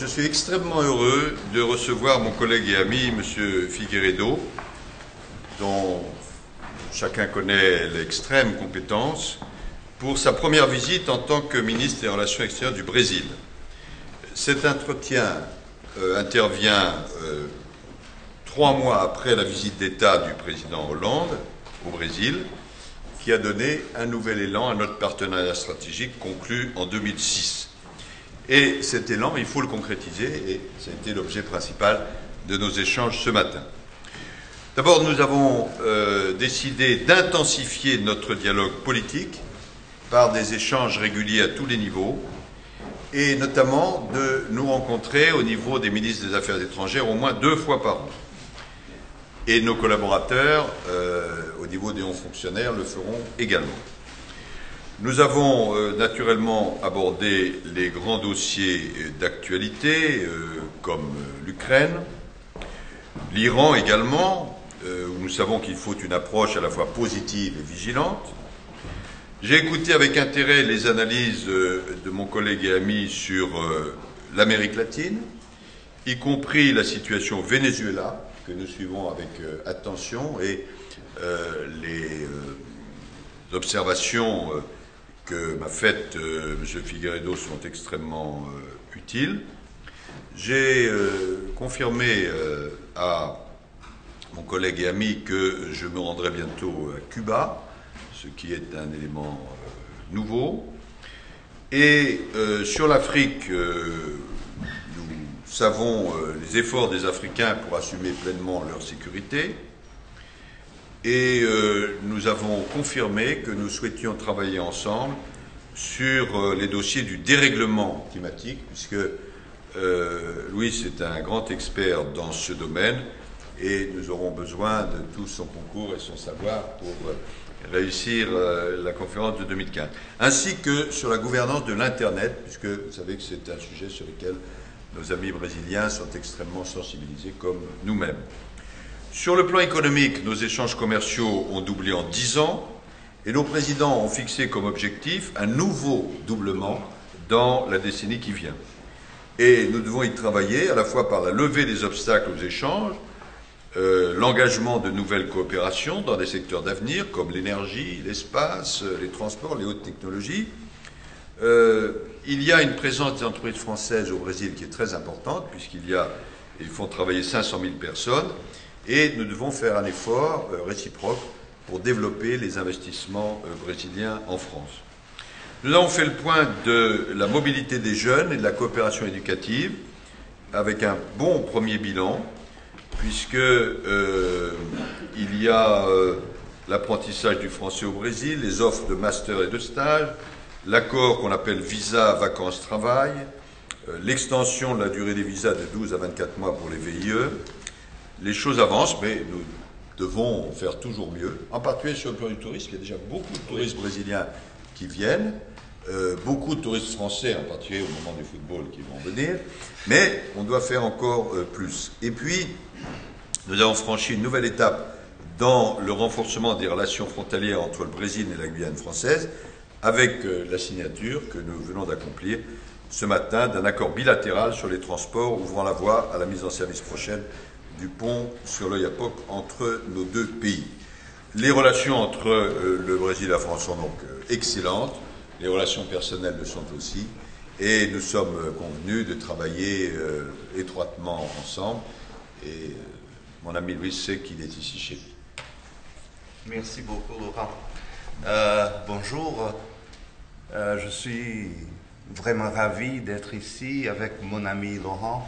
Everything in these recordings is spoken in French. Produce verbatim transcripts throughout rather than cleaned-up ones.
Je suis extrêmement heureux de recevoir mon collègue et ami, M. Figueiredo, dont chacun connaît l'extrême compétence, pour sa première visite en tant que ministre des Relations extérieures du Brésil. Cet entretien euh, intervient euh, trois mois après la visite d'État du président Hollande au Brésil, qui a donné un nouvel élan à notre partenariat stratégique conclu en deux mille six. Et cet élan, il faut le concrétiser, et ça a été l'objet principal de nos échanges ce matin. D'abord, nous avons euh, décidé d'intensifier notre dialogue politique par des échanges réguliers à tous les niveaux, et notamment de nous rencontrer au niveau des ministres des Affaires étrangères au moins deux fois par an. Et nos collaborateurs, euh, au niveau des hauts fonctionnaires, le feront également. Nous avons euh, naturellement abordé les grands dossiers d'actualité, euh, comme l'Ukraine, l'Iran également, euh, où nous savons qu'il faut une approche à la fois positive et vigilante. J'ai écouté avec intérêt les analyses euh, de mon collègue et ami sur euh, l'Amérique latine, y compris la situation au Venezuela, que nous suivons avec euh, attention, et euh, les euh, observations euh, que m'a faites euh, M. Figueiredo sont extrêmement euh, utiles. J'ai euh, confirmé euh, à mon collègue et ami que je me rendrai bientôt à Cuba, ce qui est un élément euh, nouveau. Et euh, sur l'Afrique, euh, nous savons euh, les efforts des Africains pour assumer pleinement leur sécurité. Et euh, nous avons confirmé que nous souhaitions travailler ensemble sur euh, les dossiers du dérèglement climatique, puisque euh, Luiz est un grand expert dans ce domaine et nous aurons besoin de tout son concours et son savoir pour euh, réussir euh, la conférence de deux mille quinze. Ainsi que sur la gouvernance de l'Internet, puisque vous savez que c'est un sujet sur lequel nos amis brésiliens sont extrêmement sensibilisés comme nous-mêmes. Sur le plan économique, nos échanges commerciaux ont doublé en dix ans et nos présidents ont fixé comme objectif un nouveau doublement dans la décennie qui vient. Et nous devons y travailler à la fois par la levée des obstacles aux échanges, euh, l'engagement de nouvelles coopérations dans des secteurs d'avenir comme l'énergie, l'espace, les transports, les hautes technologies. Euh, il y a une présence des entreprises françaises au Brésil qui est très importante puisqu'il y a, ils font travailler cinq cent mille personnes. Et nous devons faire un effort euh, réciproque pour développer les investissements euh, brésiliens en France. Nous avons fait le point de la mobilité des jeunes et de la coopération éducative avec un bon premier bilan, puisque euh, il y a euh, l'apprentissage du français au Brésil, les offres de master et de stage, l'accord qu'on appelle visa vacances-travail, euh, l'extension de la durée des visas de douze à vingt-quatre mois pour les V I E. Les choses avancent, mais nous devons faire toujours mieux, en particulier sur le plan du tourisme. Il y a déjà beaucoup de touristes brésiliens qui viennent, euh, beaucoup de touristes français, en particulier au moment du football, qui vont venir, mais on doit faire encore euh, plus. Et puis, nous avons franchi une nouvelle étape dans le renforcement des relations frontalières entre le Brésil et la Guyane française, avec euh, la signature que nous venons d'accomplir ce matin d'un accord bilatéral sur les transports, ouvrant la voie à la mise en service prochaine du pont sur le Yapoc entre nos deux pays. Les relations entre euh, le Brésil et la France sont donc euh, excellentes, les relations personnelles le sont aussi, et nous sommes euh, convenus de travailler euh, étroitement ensemble, et euh, mon ami Luiz sait qu'il est ici chez lui. Merci beaucoup Laurent. Euh, bonjour, euh, je suis vraiment ravi d'être ici avec mon ami Laurent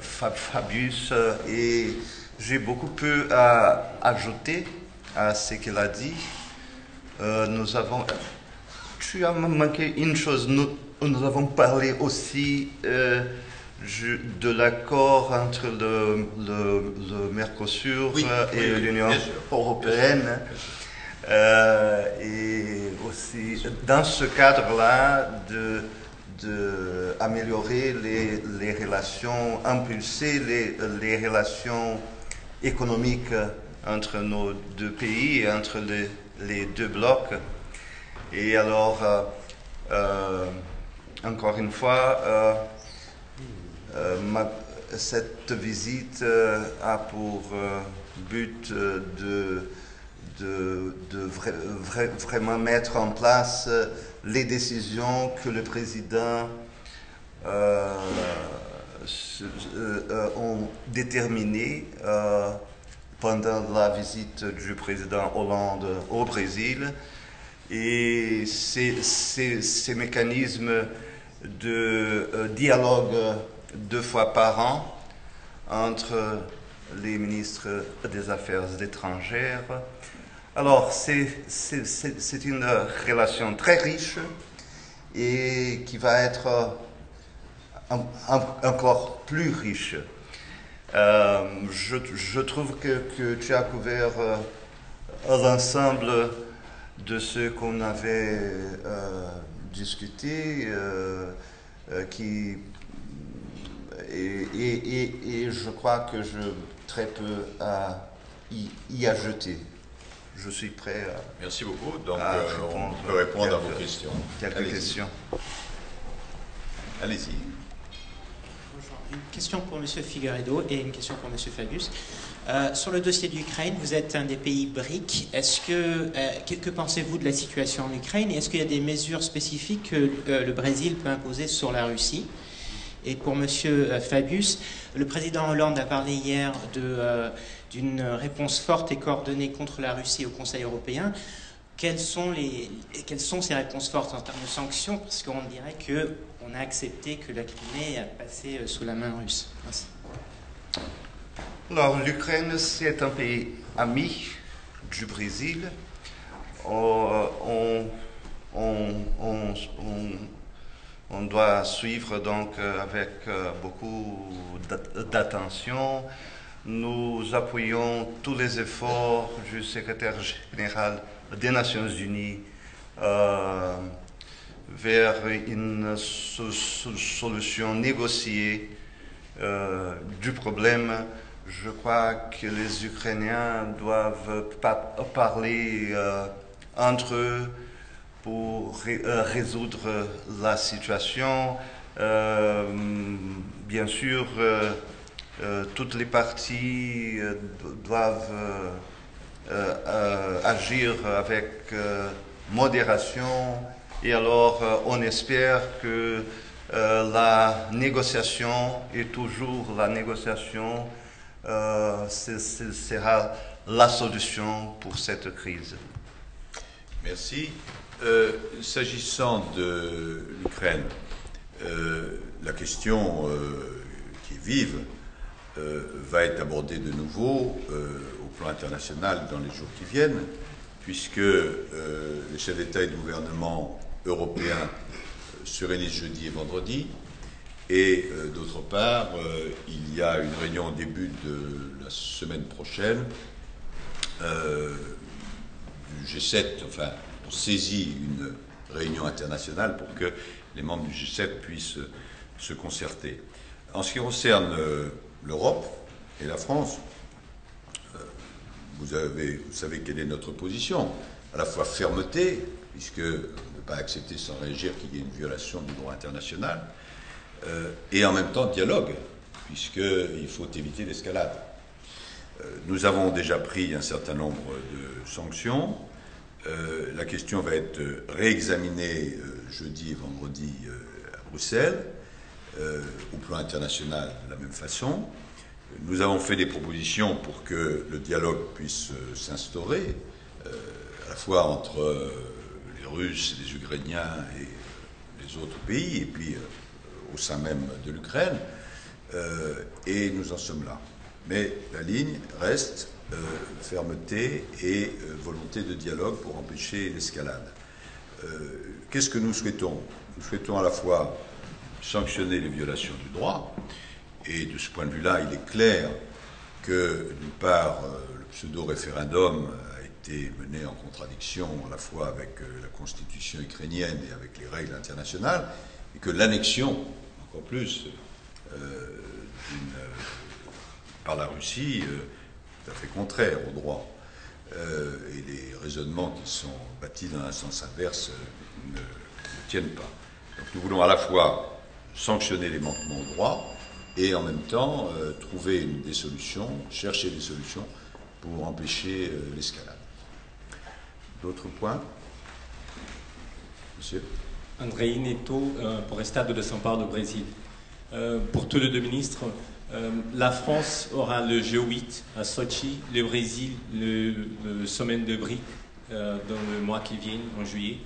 Fabius, et j'ai beaucoup peu à ajouter à ce qu'il a dit. Euh, nous avons, tu as manqué une chose, nous, nous avons parlé aussi euh, de l'accord entre le, le, le Mercosur oui, et oui, l'Union européenne. Euh, et aussi dans ce cadre-là de d'améliorer les, les relations, impulser les, les relations économiques entre nos deux pays, entre les, les deux blocs. Et alors, euh, euh, encore une fois, euh, Euh, ma, cette visite euh, a pour euh, but euh, de, de, de vra vra vraiment mettre en place euh, les décisions que le président euh, euh, euh, ont déterminées euh, pendant la visite du président Hollande au Brésil. Et ces, ces, ces mécanismes de euh, dialogue deux fois par an entre les ministres des Affaires étrangères. Alors, c'est une relation très riche et qui va être en, en, encore plus riche. Euh, je, je trouve que, que tu as couvert euh, l'ensemble de ce qu'on avait euh, discuté, euh, euh, qui... Et, et, et, et je crois que je très peu à y, y ajouter. Je suis prêt à... Merci beaucoup. Donc, euh, on peut répondre quelques, à vos questions. Quelques questions. Allez-y. Bonjour. Une question pour M. Figueiredo et une question pour M. Fabius. Euh, sur le dossier de l'Ukraine, vous êtes un des pays BRICS. Est-ce que, euh, que, que pensez-vous de la situation en Ukraine? Est-ce qu'il y a des mesures spécifiques que euh, le Brésil peut imposer sur la Russie? Et pour M. Fabius, le président Hollande a parlé hier d'une euh, réponse forte et coordonnée contre la Russie au Conseil européen. Quelles sont, les, quelles sont ces réponses fortes en termes de sanctions? Parce qu'on dirait qu'on a accepté que la Crimée a passé sous la main russe. Merci. Alors, l'Ukraine, c'est un pays ami du Brésil. On, on, on, on, on On doit suivre donc avec beaucoup d'attention. Nous appuyons tous les efforts du secrétaire général des Nations Unies euh, vers une solution négociée euh, du problème. Je crois que les Ukrainiens doivent pa- parler euh, entre eux pour ré résoudre la situation. Euh, bien sûr, euh, euh, toutes les parties euh, doivent euh, euh, agir avec euh, modération, et alors euh, on espère que euh, la négociation, et toujours la négociation, euh, c'est, c'est, sera la solution pour cette crise. Merci. Euh, S'agissant de l'Ukraine, euh, la question euh, qui est vive euh, va être abordée de nouveau euh, au plan international dans les jours qui viennent, puisque euh, les chefs d'État et de gouvernement européens euh, se réunissent jeudi et vendredi, et euh, d'autre part, euh, il y a une réunion au début de la semaine prochaine euh, du G sept, enfin... On saisit une réunion internationale pour que les membres du G sept puissent se concerter. En ce qui concerne l'Europe et la France, vous, avez, vous savez quelle est notre position, à la fois fermeté, puisque on ne peut pas accepter sans réagir qu'il y ait une violation du droit international, et en même temps dialogue, puisqu'il faut éviter l'escalade. Nous avons déjà pris un certain nombre de sanctions. Euh, la question va être réexaminée euh, jeudi et vendredi euh, à Bruxelles, euh, au plan international de la même façon. Nous avons fait des propositions pour que le dialogue puisse euh, s'instaurer, euh, à la fois entre euh, les Russes, les Ukrainiens et euh, les autres pays, et puis euh, au sein même de l'Ukraine, euh, et nous en sommes là. Mais la ligne reste... Euh, fermeté et euh, volonté de dialogue pour empêcher l'escalade. Euh, Qu'est-ce que nous souhaitons? Nous souhaitons à la fois sanctionner les violations du droit, et de ce point de vue-là, il est clair que, d'une part, euh, le pseudo-référendum a été mené en contradiction à la fois avec euh, la constitution ukrainienne et avec les règles internationales, et que l'annexion, encore plus, euh, euh, par la Russie... Euh, tout à fait contraire au droit. Euh, et les raisonnements qui sont bâtis dans un sens inverse euh, ne, ne tiennent pas. Donc nous voulons à la fois sanctionner les manquements au droit et en même temps euh, trouver une, des solutions, chercher des solutions pour empêcher euh, l'escalade. D'autres points? Monsieur André Neto, euh, pour Estado de São Paulo, Brésil. Euh, pour tous les deux ministres, euh, la France aura le G huit à Sochi, le Brésil, le, le sommet de BRICS euh, dans le mois qui vient, en juillet.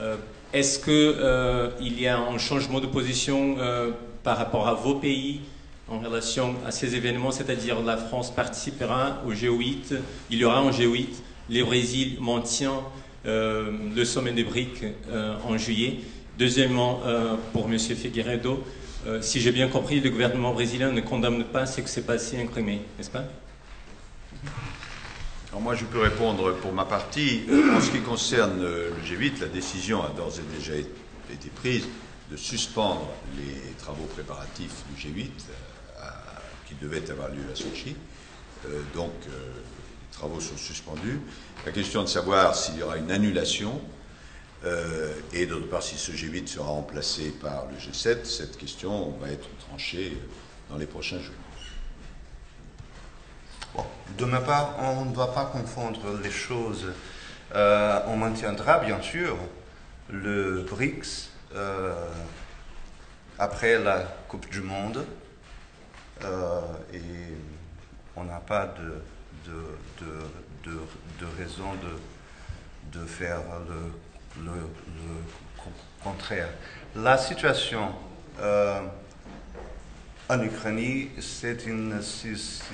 Euh, Est-ce qu'il euh, y a un changement de position euh, par rapport à vos pays en relation à ces événements, c'est-à-dire la France participera au G huit, il y aura un G huit, le Brésil maintient euh, le sommet des BRICS euh, en juillet. Deuxièmement, euh, pour M. Figueiredo, euh, si j'ai bien compris, le gouvernement brésilien ne condamne pas ce qui s'est passé en Crimée, n'est-ce pas? Alors moi, je peux répondre pour ma partie. En ce qui concerne le G huit, la décision a d'ores et déjà été prise de suspendre les travaux préparatifs du G huit à, qui devaient avoir lieu à Sochi. Euh, donc, euh, les travaux sont suspendus. La question de savoir s'il y aura une annulation euh, et d'autre part si ce G huit sera remplacé par le G sept, cette question va être tranchée dans les prochains jours. De ma part, on ne doit pas confondre les choses. Euh, on maintiendra, bien sûr, le BRICS euh, après la Coupe du Monde. Euh, et on n'a pas de, de, de, de, de raison de, de faire le, le, le contraire. La situation... Euh, En Ukraine, c'est une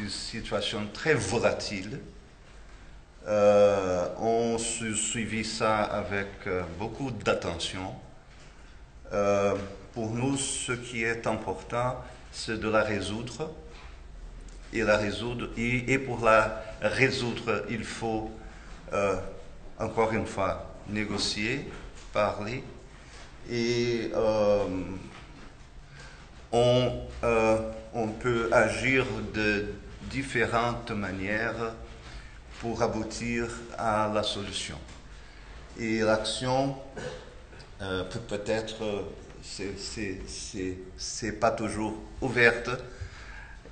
situation très volatile. Euh, on suivit ça avec beaucoup d'attention. Euh, pour nous, ce qui est important, c'est de la résoudre. Et, la résoudre, et, et pour la résoudre, il faut, euh, encore une fois, négocier, parler et... Euh, On, euh, on peut agir de différentes manières pour aboutir à la solution. Et l'action, euh, peut-être, c'est pas toujours ouverte.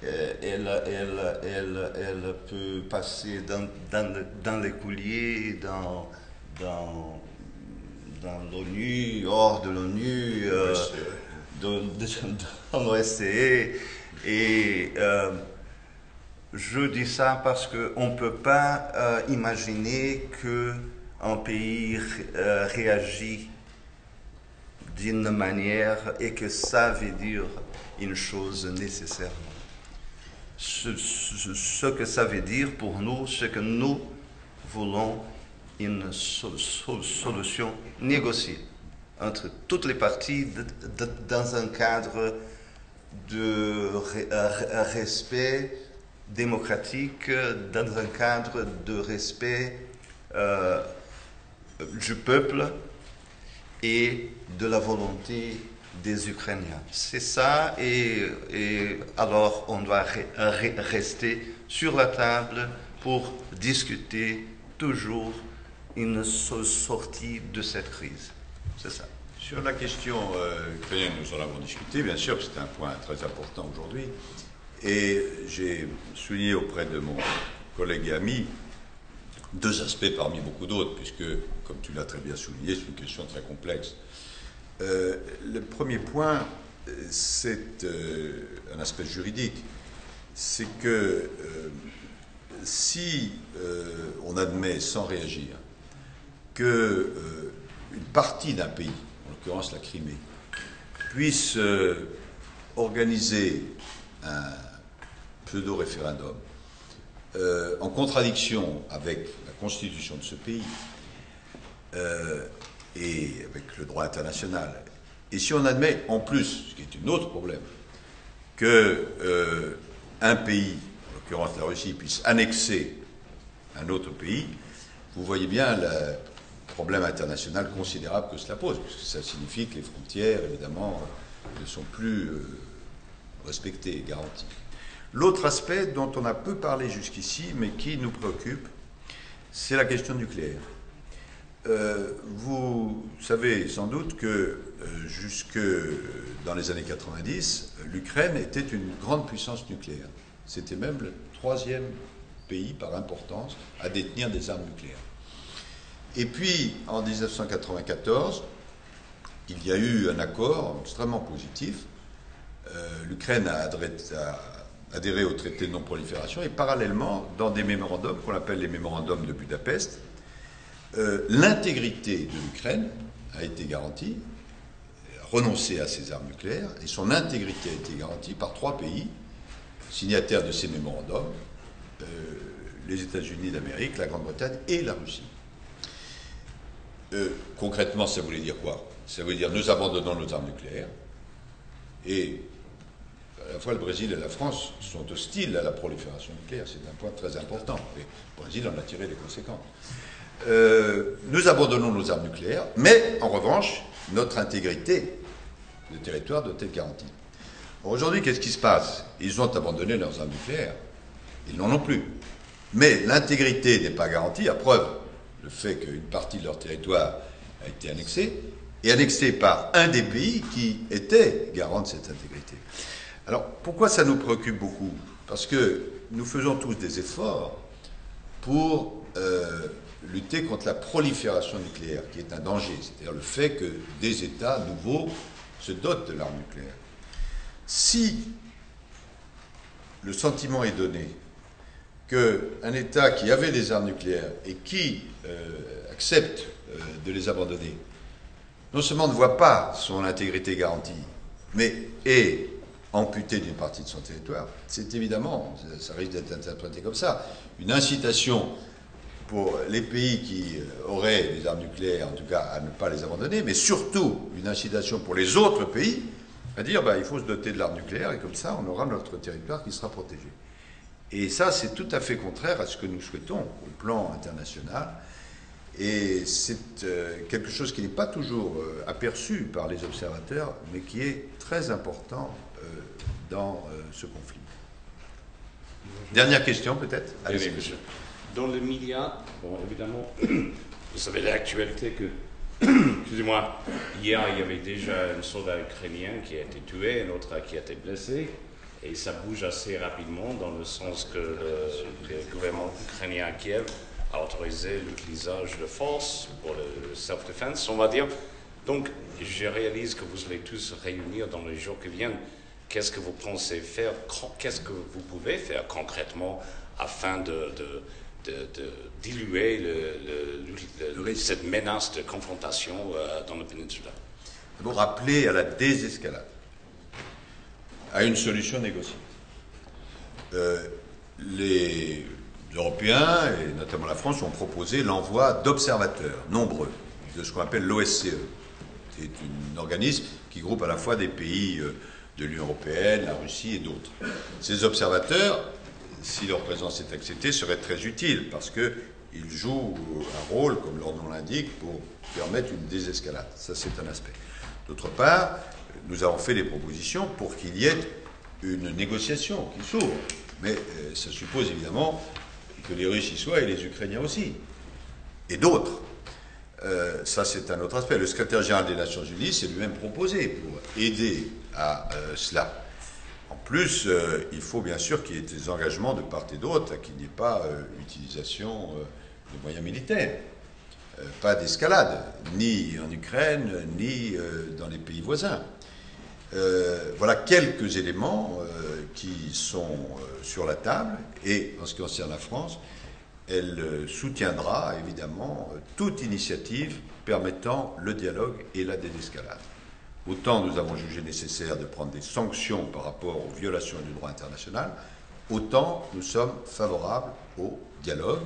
Euh, elle, elle, elle, elle peut passer dans, dans, le, dans les couliers, dans, dans, dans l'ONU, hors de l'ONU. Euh, De, de, dans l'O S C E, et euh, je dis ça parce qu'on ne peut pas euh, imaginer qu'un pays euh, réagit d'une manière et que ça veut dire une chose nécessairement. Ce, ce, ce que ça veut dire pour nous, c'est que nous voulons une so, so, solution négociée entre toutes les parties de, de, dans un cadre de re, respect démocratique, dans un cadre de respect euh, du peuple et de la volonté des Ukrainiens. C'est ça, et, et alors on doit re, re, rester sur la table pour discuter toujours une sortie de cette crise. C'est ça. Sur la question ukrainienne, euh, nous en avons discuté, bien sûr, c'est un point très important aujourd'hui. Et j'ai souligné auprès de mon collègue et ami deux aspects parmi beaucoup d'autres, puisque, comme tu l'as très bien souligné, c'est une question très complexe. Euh, le premier point, c'est euh, un aspect juridique. C'est que euh, si euh, on admet sans réagir que... Euh, une partie d'un pays, en l'occurrence la Crimée, puisse euh, organiser un pseudo-référendum euh, en contradiction avec la constitution de ce pays euh, et avec le droit international. Et si on admet en plus, ce qui est un autre problème, qu'un euh, pays, en l'occurrence la Russie, puisse annexer un autre pays, vous voyez bien la... problème international considérable que cela pose, parce que ça signifie que les frontières, évidemment, ne sont plus respectées et garanties. L'autre aspect dont on a peu parlé jusqu'ici, mais qui nous préoccupe, c'est la question nucléaire. Euh, vous savez sans doute que euh, jusque dans les années quatre-vingt-dix, l'Ukraine était une grande puissance nucléaire. C'était même le troisième pays par importance à détenir des armes nucléaires. Et puis, en mille neuf cent quatre-vingt-quatorze, il y a eu un accord extrêmement positif. Euh, L'Ukraine a, a adhéré au traité de non-prolifération et parallèlement, dans des mémorandums qu'on appelle les mémorandums de Budapest, Euh, l'intégrité de l'Ukraine a été garantie, renoncée à ses armes nucléaires, et son intégrité a été garantie par trois pays signataires de ces mémorandums, euh, les États-Unis d'Amérique, la Grande-Bretagne et la Russie. Euh, concrètement, ça voulait dire quoi? Ça voulait dire nous abandonnons nos armes nucléaires, et à la fois le Brésil et la France sont hostiles à la prolifération nucléaire, c'est un point très important, et le Brésil en a tiré les conséquences. Euh, nous abandonnons nos armes nucléaires, mais en revanche, notre intégrité de territoire doit être garantie. Bon, aujourd'hui, qu'est-ce qui se passe? Ils ont abandonné leurs armes nucléaires. Ils n'en ont plus. Mais l'intégrité n'est pas garantie, à preuve le fait qu'une partie de leur territoire a été annexée, et annexée par un des pays qui était garant de cette intégrité. Alors, pourquoi ça nous préoccupe beaucoup? Parce que nous faisons tous des efforts pour Euh, lutter contre la prolifération nucléaire, qui est un danger, c'est-à-dire le fait que des États nouveaux se dotent de l'arme nucléaire. Si le sentiment est donné qu'un État qui avait des armes nucléaires et qui euh, accepte euh, de les abandonner, non seulement ne voit pas son intégrité garantie, mais est amputé d'une partie de son territoire, c'est évidemment, ça risque d'être interprété comme ça, une incitation pour les pays qui auraient des armes nucléaires, en tout cas, à ne pas les abandonner, mais surtout une incitation pour les autres pays à dire ben, il faut se doter de l'arme nucléaire et comme ça, on aura notre territoire qui sera protégé. Et ça, c'est tout à fait contraire à ce que nous souhaitons au plan international. Et c'est euh, quelque chose qui n'est pas toujours euh, aperçu par les observateurs, mais qui est très important euh, dans euh, ce conflit. Dernière question, peut-être? Allez-y, monsieur. Dans le média, bon, évidemment, vous savez l'actualité que, excusez-moi, hier il y avait déjà un soldat ukrainien qui a été tué, un autre qui a été blessé, et ça bouge assez rapidement dans le sens que le, le gouvernement ukrainien à Kiev a autorisé l'utilisation de force pour le self-defense, on va dire. Donc, je réalise que vous allez tous réunir dans les jours qui viennent. Qu'est-ce que vous pensez faire, qu'est-ce que vous pouvez faire concrètement afin de, de De, de diluer le, le, le, le, cette menace de confrontation euh, dans la péninsule. D'abord, rappeler à la désescalade, à une solution négociée. Euh, les Européens, et notamment la France, ont proposé l'envoi d'observateurs nombreux, de ce qu'on appelle l'O S C E. C'est un organisme qui groupe à la fois des pays euh, de l'Union européenne, la Russie et d'autres. Ces observateurs, si leur présence est acceptée, serait très utile parce qu'ils jouent un rôle, comme leur nom l'indique, pour permettre une désescalade. Ça, c'est un aspect. D'autre part, nous avons fait des propositions pour qu'il y ait une négociation qui s'ouvre. Mais euh, ça suppose évidemment que les Russes y soient et les Ukrainiens aussi. Et d'autres. Euh, ça, c'est un autre aspect. Le secrétaire général des Nations Unies s'est lui-même proposé pour aider à euh, cela. En plus, euh, il faut bien sûr qu'il y ait des engagements de part et d'autre, qu'il n'y ait pas euh, utilisation euh, de moyens militaires, euh, pas d'escalade, ni en Ukraine, ni euh, dans les pays voisins. Euh, voilà quelques éléments euh, qui sont euh, sur la table, et en ce qui concerne la France, elle euh, soutiendra évidemment euh, toute initiative permettant le dialogue et la désescalade. Autant nous avons jugé nécessaire de prendre des sanctions par rapport aux violations du droit international, autant nous sommes favorables au dialogue.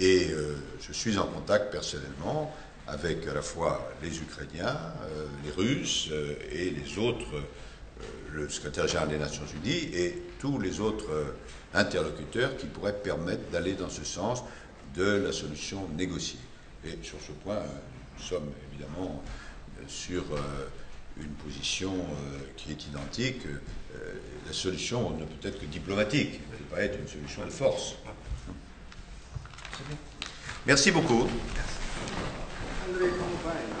Et euh, je suis en contact personnellement avec à la fois les Ukrainiens, euh, les Russes euh, et les autres, euh, le secrétaire général des Nations Unies et tous les autres euh, interlocuteurs qui pourraient permettre d'aller dans ce sens de la solution négociée. Et sur ce point, euh, nous sommes évidemment euh, sur Euh, une position euh, qui est identique. Euh, la solution ne peut être que diplomatique, elle ne peut pas être une solution de force. Merci beaucoup. André Sampaio.